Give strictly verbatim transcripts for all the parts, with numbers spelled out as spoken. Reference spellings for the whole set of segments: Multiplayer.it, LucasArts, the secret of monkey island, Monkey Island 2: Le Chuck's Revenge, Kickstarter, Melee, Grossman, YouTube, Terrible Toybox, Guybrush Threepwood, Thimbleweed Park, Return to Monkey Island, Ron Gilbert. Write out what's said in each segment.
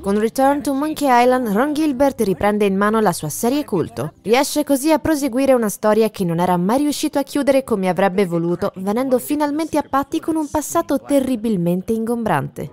Con Return to Monkey Island, Ron Gilbert riprende in mano la sua serie culto. Riesce così a proseguire una storia che non era mai riuscito a chiudere come avrebbe voluto, venendo finalmente a patti con un passato terribilmente ingombrante.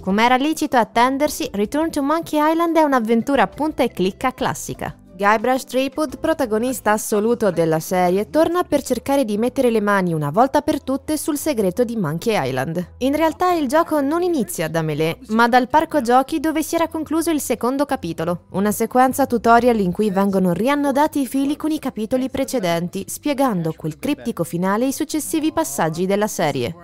Come era lecito attendersi, Return to Monkey Island è un'avventura punta e clicca classica. Guybrush Threepwood, protagonista assoluto della serie, torna per cercare di mettere le mani una volta per tutte sul segreto di Monkey Island. In realtà il gioco non inizia da Melee, ma dal parco giochi dove si era concluso il secondo capitolo, una sequenza tutorial in cui vengono riannodati i fili con i capitoli precedenti, spiegando quel criptico finale e i successivi passaggi della serie.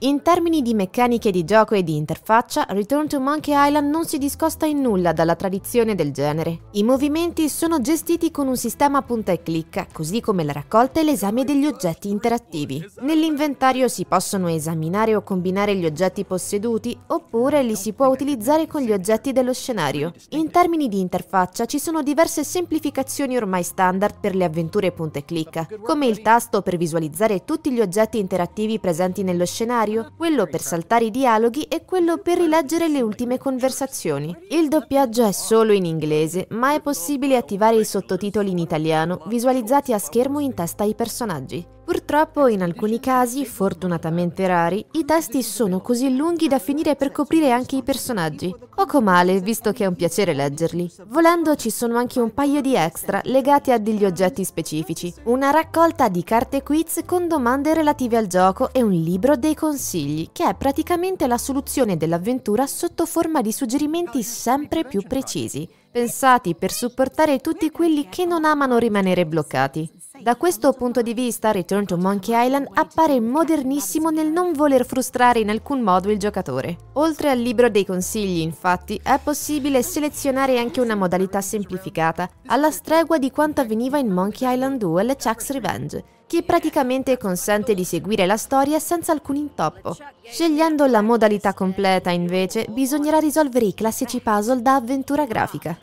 In termini di meccaniche di gioco e di interfaccia, Return to Monkey Island non si discosta in nulla dalla tradizione del genere. I movimenti sono gestiti con un sistema punta e clicca, così come la raccolta e l'esame degli oggetti interattivi. Nell'inventario si possono esaminare o combinare gli oggetti posseduti, oppure li si può utilizzare con gli oggetti dello scenario. In termini di interfaccia ci sono diverse semplificazioni ormai standard per le avventure punta e clicca, come il tasto per visualizzare tutti gli oggetti interattivi presenti nel lo scenario, quello per saltare i dialoghi e quello per rileggere le ultime conversazioni. Il doppiaggio è solo in inglese, ma è possibile attivare i sottotitoli in italiano, visualizzati a schermo in testa ai personaggi. Purtroppo, in alcuni casi, fortunatamente rari, i testi sono così lunghi da finire per coprire anche i personaggi. Poco male, visto che è un piacere leggerli. Volendo, ci sono anche un paio di extra legati a degli oggetti specifici, una raccolta di carte quiz con domande relative al gioco e un libro dei consigli, che è praticamente la soluzione dell'avventura sotto forma di suggerimenti sempre più precisi, pensati per supportare tutti quelli che non amano rimanere bloccati. Da questo punto di vista, Return to Monkey Island appare modernissimo nel non voler frustrare in alcun modo il giocatore. Oltre al libro dei consigli, infatti, è possibile selezionare anche una modalità semplificata, alla stregua di quanto avveniva in Monkey Island due: Le Chuck's Revenge, che praticamente consente di seguire la storia senza alcun intoppo. Scegliendo la modalità completa, invece, bisognerà risolvere i classici puzzle da avventura grafica.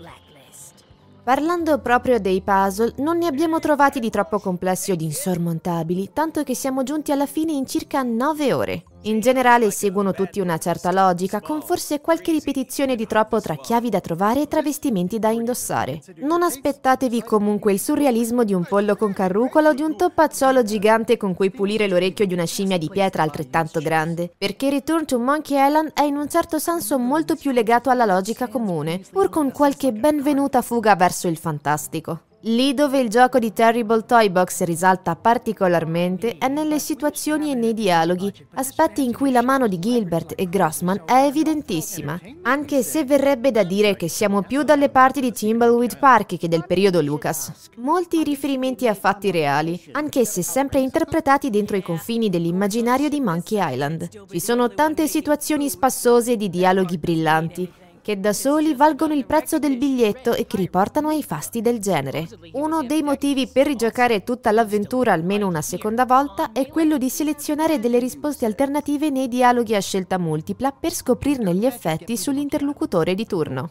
Parlando proprio dei puzzle, non ne abbiamo trovati di troppo complessi o di insormontabili, tanto che siamo giunti alla fine in circa nove ore. In generale seguono tutti una certa logica, con forse qualche ripetizione di troppo tra chiavi da trovare e travestimenti da indossare. Non aspettatevi comunque il surrealismo di un pollo con carrucola o di un toppacciolo gigante con cui pulire l'orecchio di una scimmia di pietra altrettanto grande, perché Return to Monkey Island è in un certo senso molto più legato alla logica comune, pur con qualche benvenuta fuga verso il fantastico. Lì dove il gioco di Terrible Toybox risalta particolarmente è nelle situazioni e nei dialoghi, aspetti in cui la mano di Gilbert e Grossman è evidentissima, anche se verrebbe da dire che siamo più dalle parti di Thimbleweed Park che del periodo Lucas. Molti riferimenti a fatti reali, anche se sempre interpretati dentro i confini dell'immaginario di Monkey Island. Ci sono tante situazioni spassose di dialoghi brillanti, che da soli valgono il prezzo del biglietto e che riportano ai fasti del genere. Uno dei motivi per rigiocare tutta l'avventura almeno una seconda volta è quello di selezionare delle risposte alternative nei dialoghi a scelta multipla per scoprirne gli effetti sull'interlocutore di turno.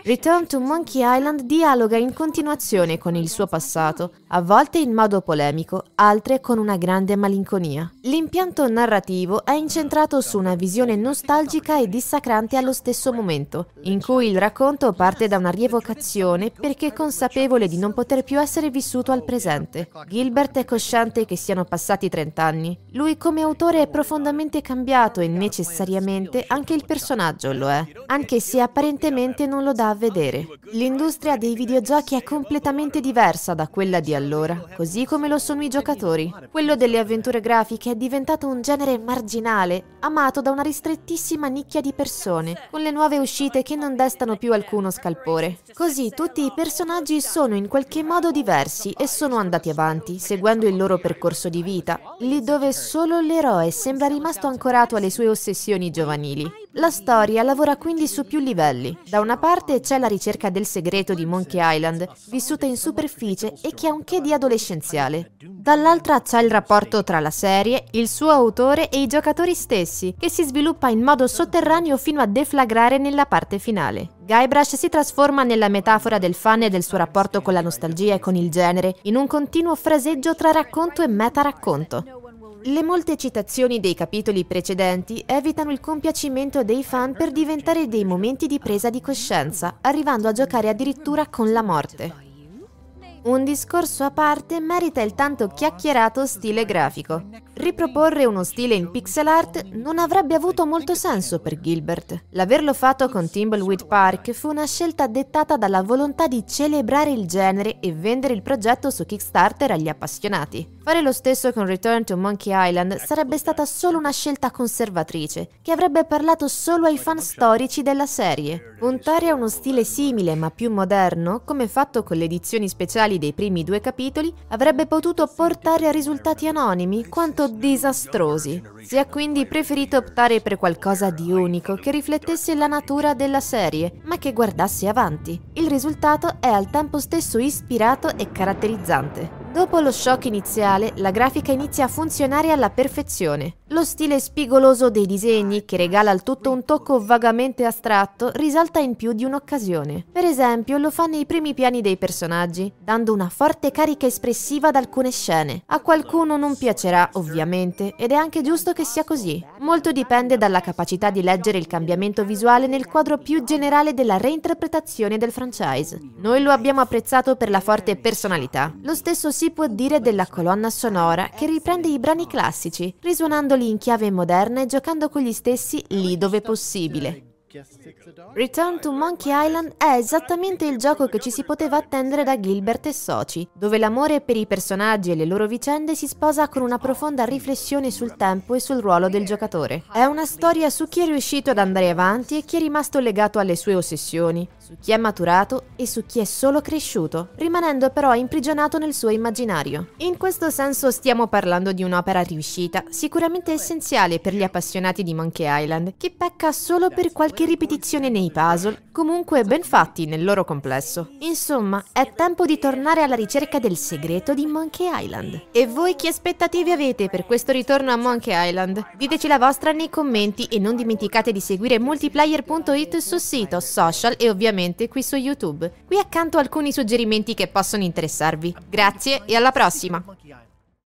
Return to Monkey Island dialoga in continuazione con il suo passato, a volte in modo polemico, altre con una grande malinconia. L'impianto narrativo è incentrato su una visione nostalgica e dissacrante allo stesso momento, in cui il racconto parte da una rievocazione perché consapevole di non poter più essere vissuto al presente. Gilbert è cosciente che siano passati trent'anni. Lui come autore è profondamente cambiato e necessariamente anche il personaggio lo è, anche se apparentemente non lo dà a vedere. L'industria dei videogiochi è completamente diversa da quella di allora, così come lo sono i giocatori. Quello delle avventure grafiche è diventato un genere marginale, amato da una ristrettissima nicchia di persone, con le nuove uscite che non destano più alcuno scalpore. Così tutti i personaggi sono in qualche modo diversi e sono andati avanti, seguendo il loro percorso di vita, lì dove solo l'eroe sembra rimasto ancorato alle sue ossessioni giovanili. La storia lavora quindi su più livelli. Da una parte c'è la ricerca del segreto di Monkey Island, vissuta in superficie e che ha un che di adolescenziale. Dall'altra c'è il rapporto tra la serie, il suo autore e i giocatori stessi, che si sviluppa in modo sotterraneo fino a deflagrare nella parte finale. Guybrush si trasforma nella metafora del fan e del suo rapporto con la nostalgia e con il genere, in un continuo fraseggio tra racconto e meta-racconto. Le molte citazioni dei capitoli precedenti evitano il compiacimento dei fan per diventare dei momenti di presa di coscienza, arrivando a giocare addirittura con la morte. Un discorso a parte merita il tanto chiacchierato stile grafico. Riproporre uno stile in pixel art non avrebbe avuto molto senso per Gilbert. L'averlo fatto con Thimbleweed Park fu una scelta dettata dalla volontà di celebrare il genere e vendere il progetto su Kickstarter agli appassionati. Fare lo stesso con Return to Monkey Island sarebbe stata solo una scelta conservatrice, che avrebbe parlato solo ai fan storici della serie. Puntare a uno stile simile ma più moderno, come fatto con le edizioni speciali dei primi due capitoli, avrebbe potuto portare a risultati anonimi quanto disastrosi. Si è quindi preferito optare per qualcosa di unico che riflettesse la natura della serie, ma che guardasse avanti. Il risultato è al tempo stesso ispirato e caratterizzante. Dopo lo shock iniziale, la grafica inizia a funzionare alla perfezione. Lo stile spigoloso dei disegni, che regala al tutto un tocco vagamente astratto, risalta in più di un'occasione. Per esempio, lo fa nei primi piani dei personaggi, dando una forte carica espressiva ad alcune scene. A qualcuno non piacerà, ovviamente, ed è anche giusto che sia così. Molto dipende dalla capacità di leggere il cambiamento visuale nel quadro più generale della reinterpretazione del franchise. Noi lo abbiamo apprezzato per la forte personalità. Lo stesso si può dire della colonna sonora, che riprende i brani classici, risuonandoli in chiave moderna e giocando con gli stessi lì dove possibile. Return to Monkey Island è esattamente il gioco che ci si poteva attendere da Gilbert e soci, dove l'amore per i personaggi e le loro vicende si sposa con una profonda riflessione sul tempo e sul ruolo del giocatore. È una storia su chi è riuscito ad andare avanti e chi è rimasto legato alle sue ossessioni, su chi è maturato e su chi è solo cresciuto, rimanendo però imprigionato nel suo immaginario. In questo senso stiamo parlando di un'opera riuscita, sicuramente essenziale per gli appassionati di Monkey Island, che pecca solo per qualche Che ripetizione nei puzzle, comunque ben fatti nel loro complesso. Insomma, è tempo di tornare alla ricerca del segreto di Monkey Island. E voi che aspettative avete per questo ritorno a Monkey Island? Diteci la vostra nei commenti e non dimenticate di seguire Multiplayer punto it sul sito, social e ovviamente qui su YouTube. Qui accanto alcuni suggerimenti che possono interessarvi. Grazie e alla prossima!